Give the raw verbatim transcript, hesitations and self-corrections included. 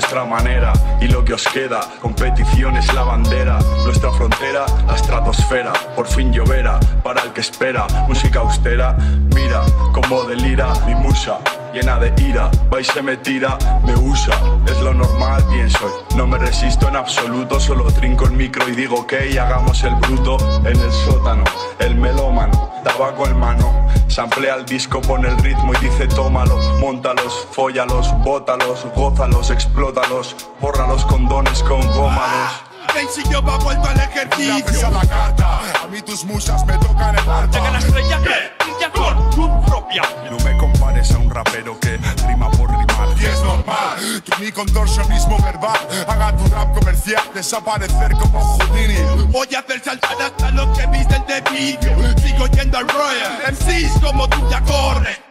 vuestra manera y lo que os queda. Competición es la bandera, nuestra frontera, la estratosfera. Por fin lloverá para el que espera. Música austera, mira como delira mi musa, llena de ira. Va y se me tira, me usa, es lo normal, pienso. No me resisto en absoluto, solo trinco el micro y digo que y hagamos el bruto. En el sótano, el melómano, tabaco en mano, samplea el disco, pone el ritmo y dice tómalo, móntalos, fóllalos, bótalos, gózalos, explótalos, borra los condones con gómalos. El sitio va vuelto al ejercicio. La carta, a mí tus musas me tocan el barba. Llega la estrella brilla con tu propia. No me compares a un rapero que rima por rimar. Y es normal que mi contorsionismo verbal haga tu rap comercial desaparecer como Houdini. Voy a hacer saltar hasta los que visten de vídeo. Sigo yendo al Royal. M Cs como tú ya corre.